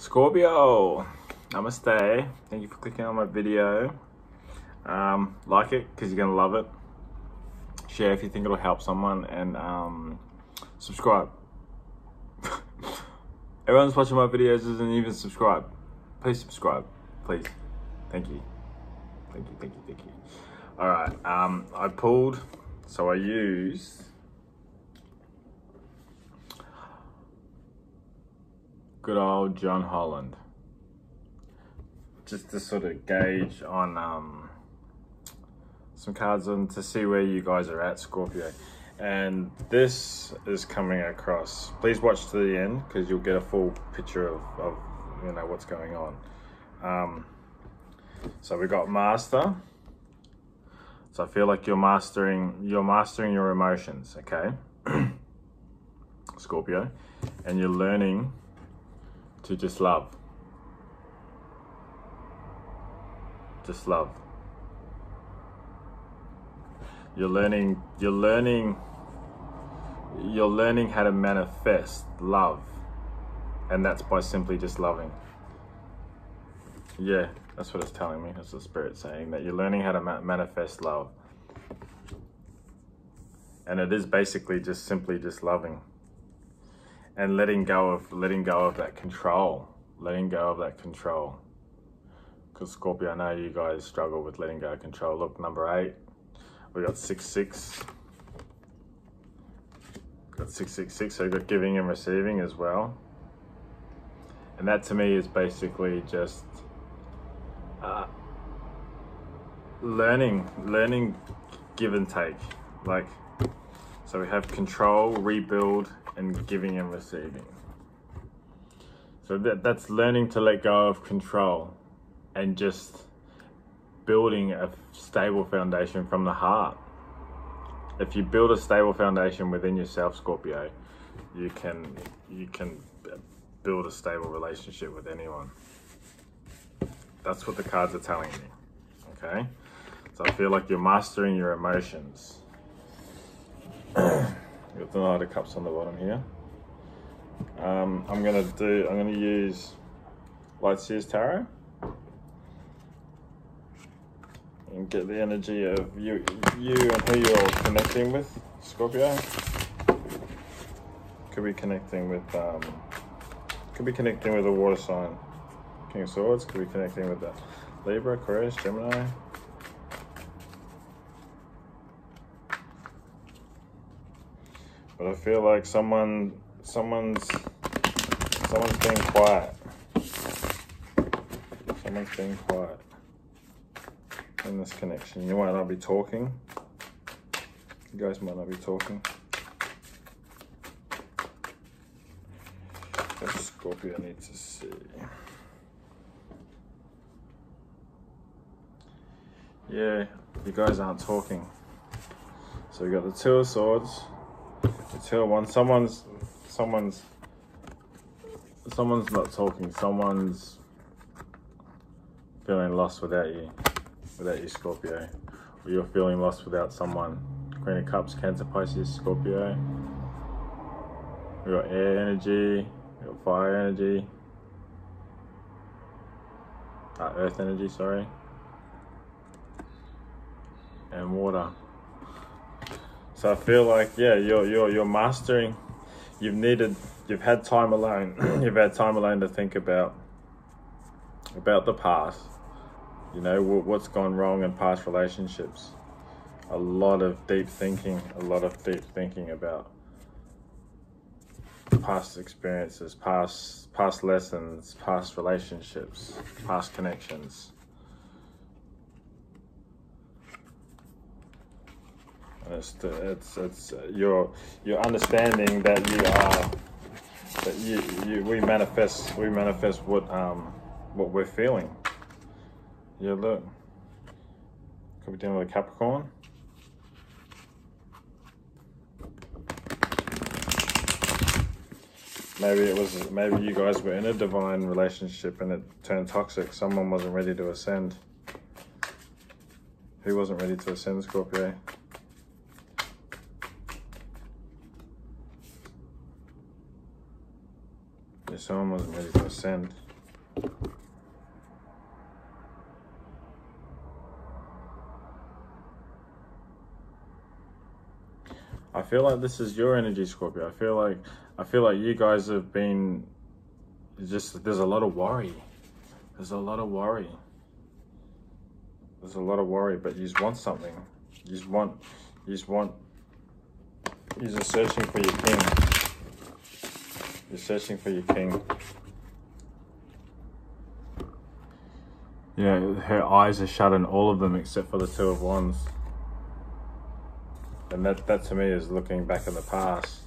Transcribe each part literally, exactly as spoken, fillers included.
Scorpio, namaste. Thank you for clicking on my video. Um, like it because you're going to love it. Share if you think it'll help someone, and um, subscribe. Everyone's watching my videos doesn't even subscribe. Please subscribe, please. Thank you. Thank you, thank you, thank you. All right, um, I pulled, so I used good old John Holland, just to sort of gauge on um, some cards and to see where you guys are at, Scorpio. And this is coming across. Please watch to the end because you'll get a full picture of, of you know what's going on. Um, so we got master. So I feel like you're mastering, you're mastering your emotions, okay, Scorpio, and you're learning to just love. Just love. You're learning, you're learning, you're learning how to manifest love. And that's by simply just loving. Yeah, that's what it's telling me. That's the spirit saying that you're learning how to ma manifest love. And it is basically just simply just loving. And letting go of, letting go of that control. Letting go of that control. Because Scorpio, I know you guys struggle with letting go of control. Look, number eight. We got six six. Got six six six, so you've got giving and receiving as well. And that to me is basically just uh, learning, learning give and take. Like, so we have control, rebuild, and giving and receiving. So that, that's learning to let go of control and just building a stable foundation from the heart. If you build a stable foundation within yourself, Scorpio, you can, you can build a stable relationship with anyone. That's what the cards are telling me, okay? So I feel like you're mastering your emotions. Got the Knight of Cups on the bottom here. Um, I'm gonna do. I'm gonna use Lightseer's Tarot and get the energy of you, you and who you're connecting with, Scorpio. Could be connecting with. Um, could be connecting with a water sign, King of Swords. Could be connecting with the Libra, Aquarius, Gemini. But I feel like someone, someone's, someone's being quiet. Someone's being quiet in this connection. You might not be talking. You guys might not be talking. That's Scorpio needs to see. Yeah, you guys aren't talking. So we got the Two of Swords. Tell one someone's someone's someone's not talking, someone's feeling lost without you, without you Scorpio, or you're feeling lost without someone. Queen of Cups, Cancer, Pisces, Scorpio. We got air energy, we got fire energy, uh, earth energy, sorry, and water. So I feel like, yeah, you're, you're, you're mastering, you've needed, you've had time alone, you've had time alone to think about, about the past, you know, what's gone wrong in past relationships. A lot of deep thinking, a lot of deep thinking about past experiences, past, past lessons, past relationships, past connections. It's, it's, it's your, your understanding that you are, that you, you, we manifest, we manifest what, um, what we're feeling. Yeah, look, could be dealing with a Capricorn. Maybe it was, maybe you guys were in a divine relationship and it turned toxic. Someone wasn't ready to ascend. Who wasn't ready to ascend, Scorpio? Someone wasn't ready to ascend. I feel like this is your energy, Scorpio. I feel like I feel like you guys have been just there's a lot of worry. There's a lot of worry. There's a lot of worry, but you just want something. You just want you just want you're just searching for your king. You're searching for your king. You know, her eyes are shut in all of them except for the Two of Wands. And that, that to me is looking back in the past,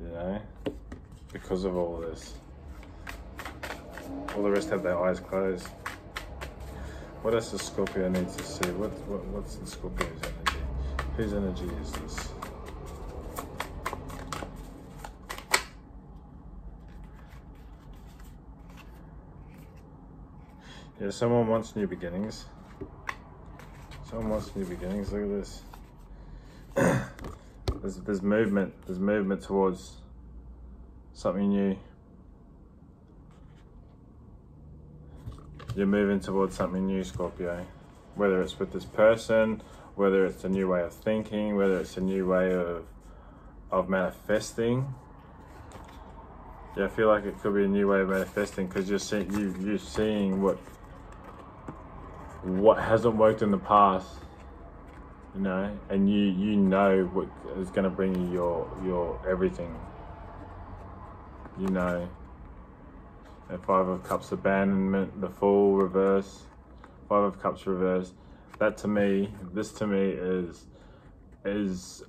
you know, because of all of this. All the rest have their eyes closed. What else does Scorpio need to see? What, what What's in Scorpio's energy? Whose energy is this? Yeah, someone wants new beginnings. Someone wants new beginnings. Look at this. There's, there's movement, there's movement towards something new. You're moving towards something new, Scorpio. Whether it's with this person, whether it's a new way of thinking, whether it's a new way of of manifesting. Yeah, I feel like it could be a new way of manifesting because you're seeing you you're seeing what what hasn't worked in the past. You know, and you you know what is going to bring you your your everything. You know, and Five of Cups abandonment, the Fool reverse, Five of Cups reverse. That to me, this to me is is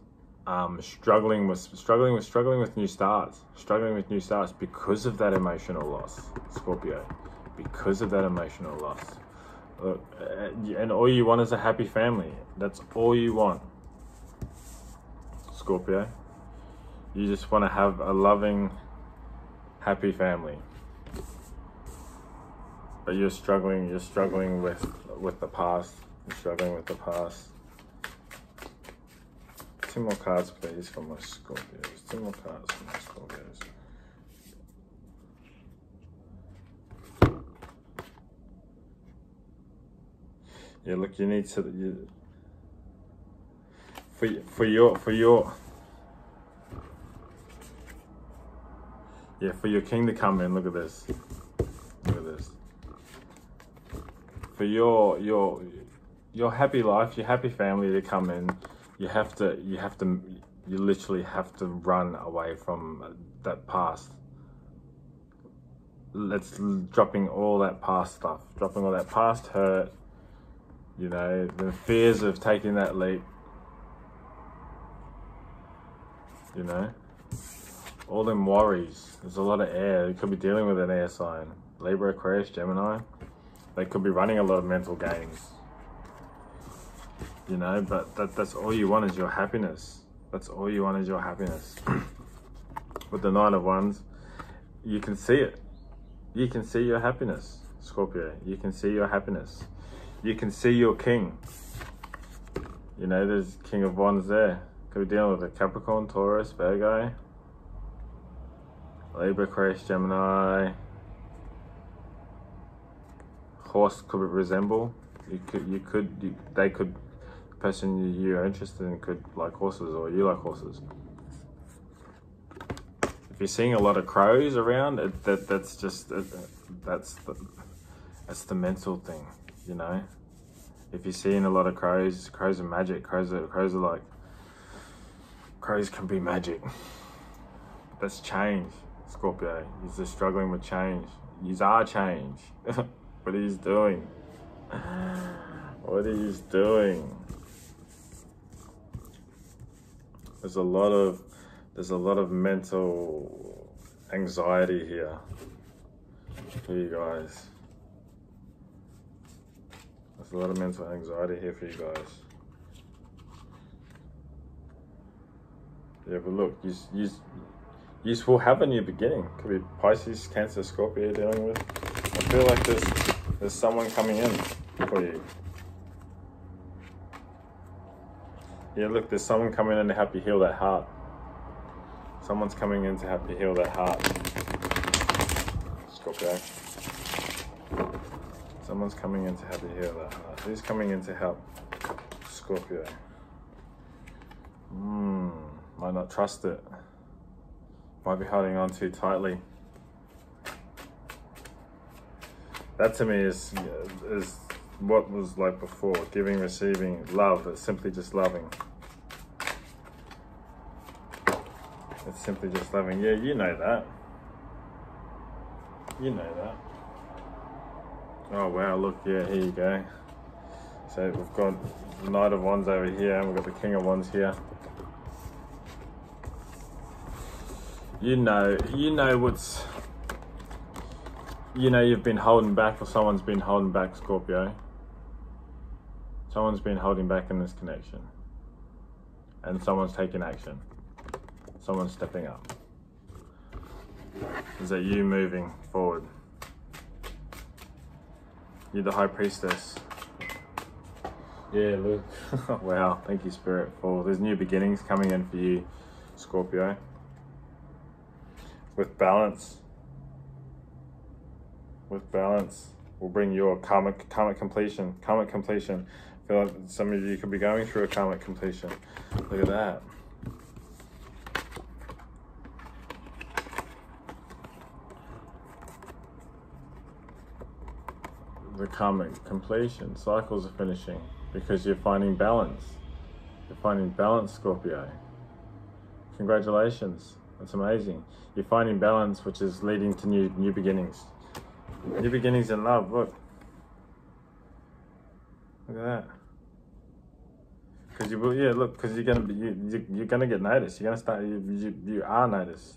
um, struggling with struggling with struggling with new starts, struggling with new starts because of that emotional loss, Scorpio, because of that emotional loss. And all you want is a happy family. That's all you want, Scorpio. You just want to have a loving, happy family. But you're struggling. You're struggling with with the past. You're struggling with the past. Two more cards, please, for my Scorpios. Two more cards for my Scorpios. Yeah, look, you need to you, for for your for your yeah for your king to come in. Look at this, look at this. For your your your happy life, your happy family to come in, you have to you have to you literally have to run away from that past. Let's dropping all that past stuff, dropping all that past hurt. You know, the fears of taking that leap, you know, all them worries. There's a lot of air. They could be dealing with an air sign. Libra, Aquarius, Gemini. They could be running a lot of mental games, you know, but that, that's all you want is your happiness. That's all you want is your happiness. With the Nine of Wands, you can see it. You can see your happiness, Scorpio. You can see your happiness. You can see your king. You know, there's King of Wands there. Could be dealing with a Capricorn, Taurus, Virgo, Libra, Aquarius, Gemini. Horse could resemble. You could, you could, you, they could. The person you're interested in could like horses, or you like horses. If you're seeing a lot of crows around, it, that that's just it, that's the that's the mental thing. You know, if you're seeing a lot of crows, crows are magic. Crows are, crows are like, crows can be magic. That's change, Scorpio. He's just struggling with change. Yous are change. What are yous doing? What are yous doing? There's a lot of, there's a lot of mental anxiety here for you guys. There's a lot of mental anxiety here for you guys. Yeah, but look, you, you, you will have a new beginning. Could be Pisces, Cancer, Scorpio dealing with. I feel like there's, there's someone coming in for you. Yeah, look, there's someone coming in to help you heal that heart. Someone's coming in to help you heal that heart. go back. Someone's coming in to help you heal that. Who's coming in to help? Scorpio. Hmm. Might not trust it. Might be holding on too tightly. That to me is is what was like before. Giving, receiving, love. It's simply just loving. It's simply just loving. Yeah, you know that. You know that. Oh wow, look, yeah, here you go. So we've got the Knight of Wands over here, and we've got the King of Wands here. You know, you know what's... You know you've been holding back, or someone's been holding back, Scorpio. Someone's been holding back in this connection. And someone's taking action. Someone's stepping up. Is that you moving forward? You're the High Priestess. Yeah, look. Wow, thank you, Spirit, for there's new beginnings coming in for you, Scorpio. With balance. With balance will bring your karmic karmic completion. Karmic completion. I feel like some of you could be going through a karmic completion. Look at that. The karmic completion, cycles are finishing because you're finding balance. You're finding balance, Scorpio. Congratulations, that's amazing. You're finding balance, which is leading to new new beginnings. New beginnings in love. Look, look at that. Because you will, yeah. Look, because you're gonna be, you, you, you're gonna get noticed. You're gonna start. You, you, you are noticed.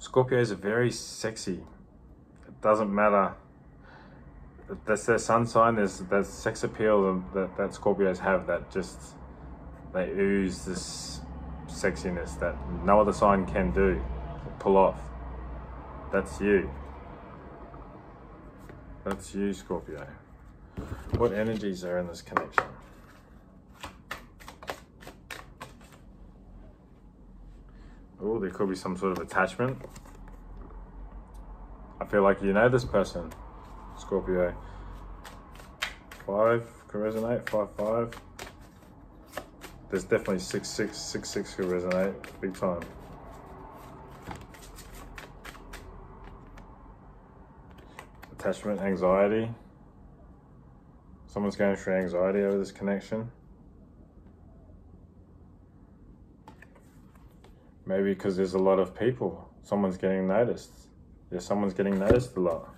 Scorpios are very sexy. It doesn't matter. That's their sun sign. There's that sex appeal that, that Scorpios have, that just, they ooze this sexiness that no other sign can do, pull off. That's you. That's you, Scorpio. What energies are in this connection? Oh, there could be some sort of attachment. I feel like you know this person, Scorpio. Five could resonate. Five, five. There's definitely six, six, six, six could resonate big time. Attachment, anxiety. Someone's going through anxiety over this connection. Maybe because there's a lot of people. Someone's getting noticed. Yeah, someone's getting noticed a lot.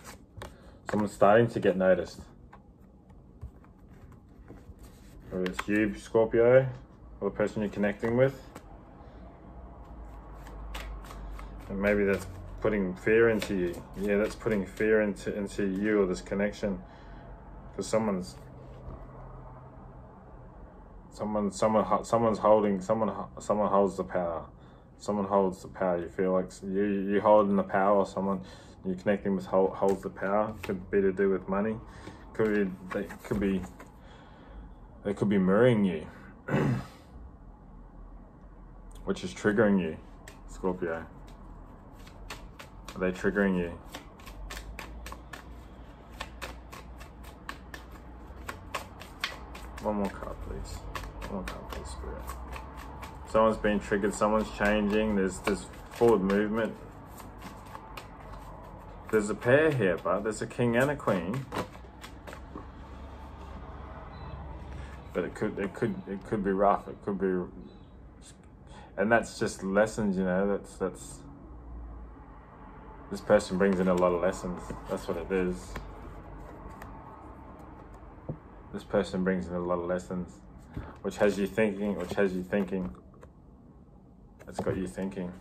Someone's starting to get noticed. Whether it's you, Scorpio, or the person you're connecting with. And maybe that's putting fear into you. Yeah, that's putting fear into, into you or this connection. Because someone's... Someone, someone, someone's holding, someone, someone holds the power. Someone holds the power. You feel like you, you holding the power, or someone you're connecting with hold, holds the power. Could be to do with money. Could be, they could be, they could be mirroring you, which is triggering you, Scorpio. Are they triggering you? One more card, please. One more card, please, Spirit. Someone's being triggered. Someone's changing. There's this forward movement. There's a pair here, but there's a king and a queen. But it could, it could, it could be rough. It could be, and that's just lessons, you know. That's that's. This person brings in a lot of lessons. That's what it is. This person brings in a lot of lessons, which has you thinking. Which has you thinking. It's got you thinking.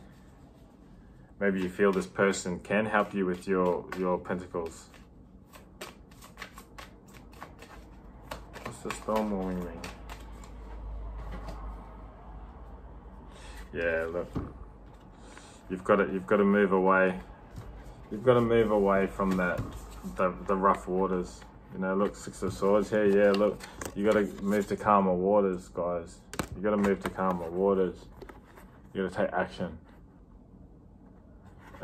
Maybe you feel this person can help you with your your pentacles. What's the storm warning ring? Yeah, look, you've got to you've got to move away. You've got to move away from that the the rough waters. You know, look, Six of Swords here. Yeah, look, you got to move to calmer waters, guys. You got to move to calmer waters. You got to take action.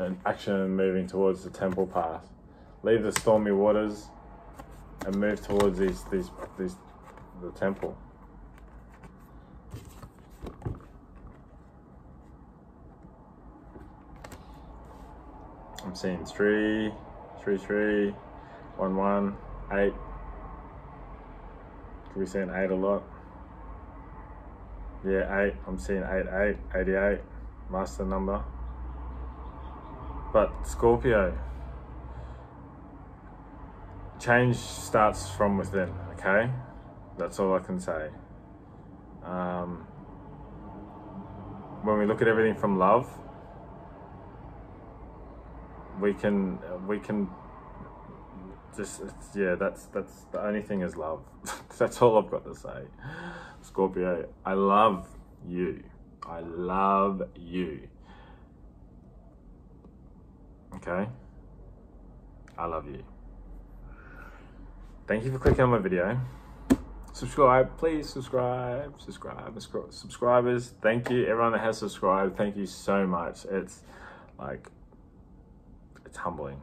and action moving towards the temple path. Leave the stormy waters and move towards these, these, these, the temple. I'm seeing three, three, three, one, one, eight. Could we see an eight a lot? Yeah, eight. I'm seeing eight, eight, eighty-eight. Master number. But Scorpio, change starts from within, okay? That's all I can say. Um, when we look at everything from love, we can, we can just, yeah, that's, that's the only thing is love. That's all I've got to say. Scorpio, I love you. I love you. Okay? I love you. Thank you for clicking on my video. Subscribe, please subscribe, subscribe, subscribers. Thank you, everyone that has subscribed. Thank you so much. It's like, it's humbling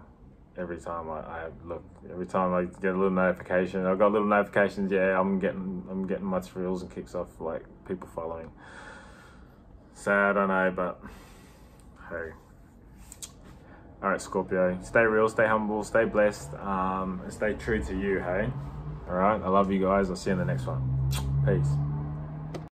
every time I, I look, every time I get a little notification. I've got little notifications. Yeah, I'm getting, I'm getting my thrills and kicks off like people following. Sad, I know, but hey. All right, Scorpio, stay real, stay humble, stay blessed, um, and stay true to you. Hey, all right. I love you guys. I'll see you in the next one. Peace.